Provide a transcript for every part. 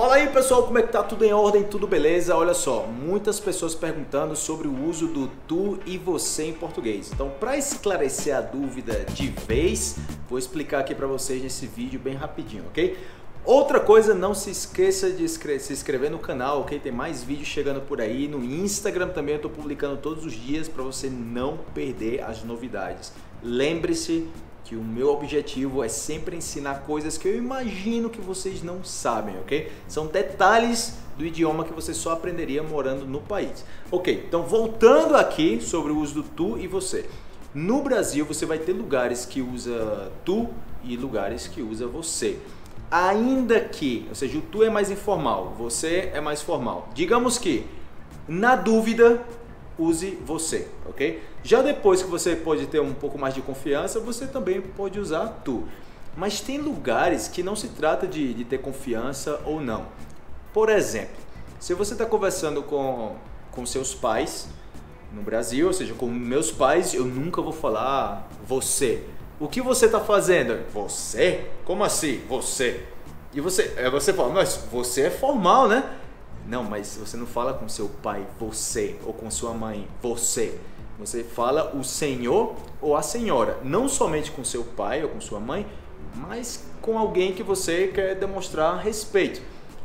Fala aí pessoal, como é que tá? Tudo em ordem? Tudo beleza? Olha só, muitas pessoas perguntando sobre o uso do tu e você em português. Então, para esclarecer a dúvida de vez, vou explicar aqui para vocês nesse vídeo bem rapidinho, ok? Outra coisa, não se esqueça de se inscrever no canal, ok? Tem mais vídeos chegando por aí. No Instagram também eu estou publicando todos os dias para você não perder as novidades. Lembre-se que o meu objetivo é sempre ensinar coisas que eu imagino que vocês não sabem, ok? São detalhes do idioma que você só aprenderia morando no país. Ok, então voltando aqui sobre o uso do tu e você. No Brasil você vai ter lugares que usa tu e lugares que usa você. Ainda que, ou seja, o tu é mais informal, você é mais formal. Digamos que, na dúvida, use você, ok? Já depois que você pode ter um pouco mais de confiança, você também pode usar tu. Mas tem lugares que não se trata de ter confiança ou não. Por exemplo, se você está conversando com seus pais no Brasil, ou seja, com meus pais, eu nunca vou falar você. O que você está fazendo? Você? Como assim? Você? E você fala, mas você é formal, né? Não, mas você não fala com seu pai, você, ou com sua mãe, você. Você fala o senhor ou a senhora, não somente com seu pai ou com sua mãe, mas com alguém que você quer demonstrar respeito.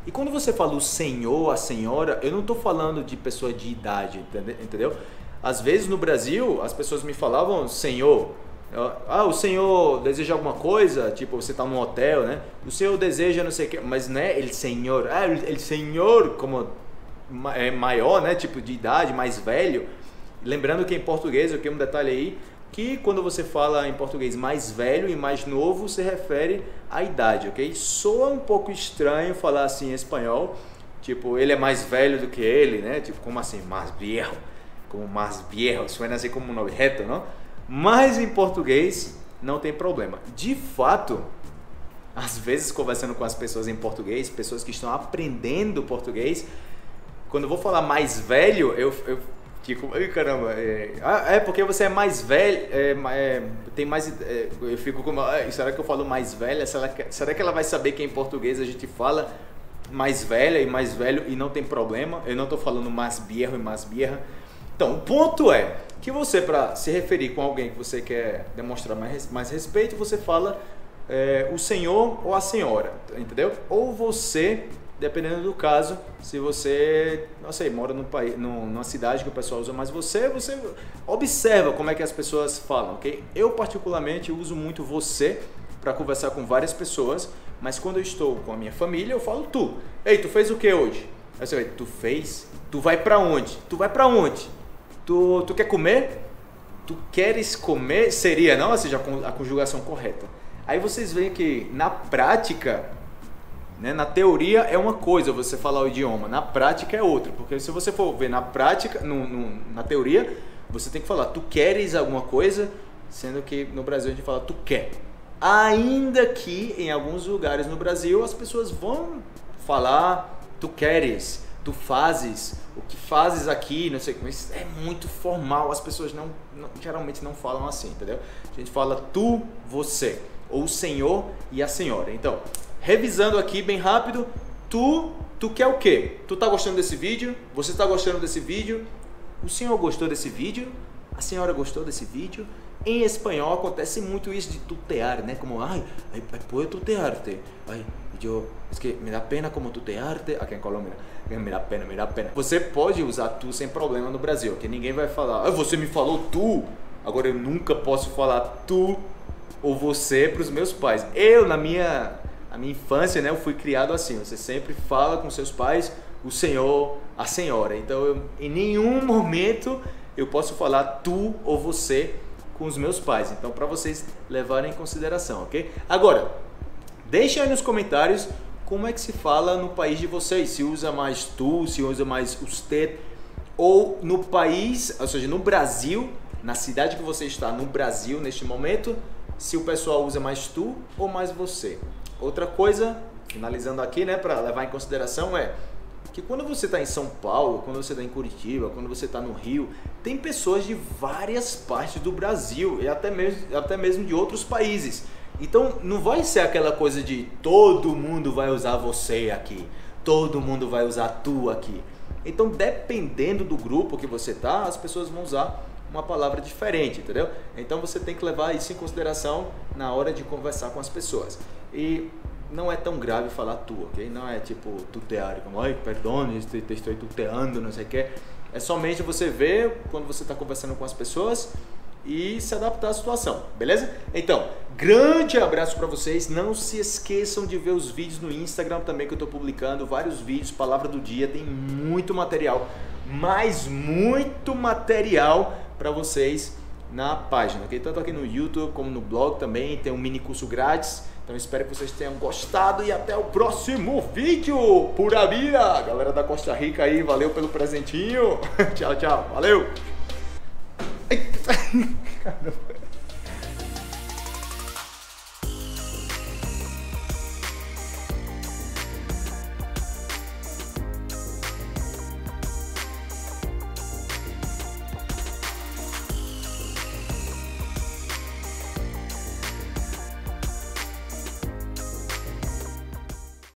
E quando você fala o senhor, a senhora, eu não estou falando de pessoa de idade, entendeu? Às vezes no Brasil as pessoas me falavam senhor. Ah, o senhor deseja alguma coisa? Tipo, você está num hotel, né? O senhor deseja não sei o que, mas não é ele senhor. Ah, ele senhor como é maior, né? Tipo, de idade, mais velho. Lembrando que em português, eu tenho um detalhe aí, que quando você fala em português mais velho e mais novo, se refere à idade, ok? Soa um pouco estranho falar assim em espanhol, tipo, ele é mais velho do que ele, né? Tipo, como assim? Mais viejo. Como mais viejo. Suena assim como um objeto, não? Mas em português não tem problema. De fato, às vezes conversando com as pessoas em português, pessoas que estão aprendendo português, quando eu vou falar mais velho, eu fico, ai caramba, é porque você é mais velho, tem mais, eu fico como, será que eu falo mais velha? Será que ela vai saber que em português a gente fala mais velha e mais velho e não tem problema? Eu não estou falando mais viejo e mais vieja. Então, o ponto é que você, para se referir com alguém que você quer demonstrar mais respeito, você fala o senhor ou a senhora, entendeu? Ou você, dependendo do caso, se você, não sei, mora numa cidade que o pessoal usa mais você observa como é que as pessoas falam, ok? Eu, particularmente, uso muito você para conversar com várias pessoas, mas quando eu estou com a minha família, eu falo tu. Ei, tu fez o que hoje? Aí você vai, tu fez? Tu vai para onde? Tu vai para onde? Tu quer comer? Tu queres comer? Seria, não? Ou seja, a conjugação correta. Aí vocês veem que na prática, né, na teoria é uma coisa você falar o idioma, na prática é outra. Porque se você for ver na prática, na teoria, você tem que falar tu queres alguma coisa, sendo que no Brasil a gente fala tu quer. Ainda que em alguns lugares no Brasil as pessoas vão falar tu queres, tu fazes, o que fazes aqui, não sei como, isso é muito formal, as pessoas geralmente não falam assim, entendeu? A gente fala tu, você, ou o senhor e a senhora. Então, revisando aqui bem rápido, tu quer o quê? Tu tá gostando desse vídeo? Você tá gostando desse vídeo? O senhor gostou desse vídeo? A senhora gostou desse vídeo? Em espanhol acontece muito isso de tutear, né? Como, ai, puedo tutearte, ai, eu, es que me dá pena como tutearte, aqui em Colômbia, me dá pena. Você pode usar tu sem problema no Brasil, que ninguém vai falar, ah, você me falou tu, agora eu nunca posso falar tu ou você para os meus pais. Eu, na minha infância, né, eu fui criado assim, você sempre fala com seus pais o senhor, a senhora, então eu, em nenhum momento eu posso falar tu ou você com os meus pais, então para vocês levarem em consideração, ok? Agora, deixem aí nos comentários como é que se fala no país de vocês, se usa mais tu, se usa mais usted, ou no país, ou seja, no Brasil, na cidade que você está no Brasil neste momento, se o pessoal usa mais tu ou mais você. Outra coisa, finalizando aqui, né, para levar em consideração é que quando você está em São Paulo, quando você está em Curitiba, quando você está no Rio, tem pessoas de várias partes do Brasil e até mesmo de outros países. Então não vai ser aquela coisa de todo mundo vai usar você aqui, todo mundo vai usar tu aqui. Então, dependendo do grupo que você tá, as pessoas vão usar uma palavra diferente, entendeu? Então, você tem que levar isso em consideração na hora de conversar com as pessoas. E não é tão grave falar tu, ok? Não é tipo tutear, como, ai, perdone, estou tuteando, não sei o que. É somente você ver quando você está conversando com as pessoas e se adaptar à situação, beleza? Então, grande abraço para vocês. Não se esqueçam de ver os vídeos no Instagram também, que eu estou publicando vários vídeos, palavra do dia, tem muito material, mas muito material para vocês na página, ok? Tanto aqui no YouTube como no blog também, tem um mini curso grátis. Então espero que vocês tenham gostado e até o próximo vídeo. Pura vida! Galera da Costa Rica aí, valeu pelo presentinho. Tchau, tchau. Valeu! Ai, caramba.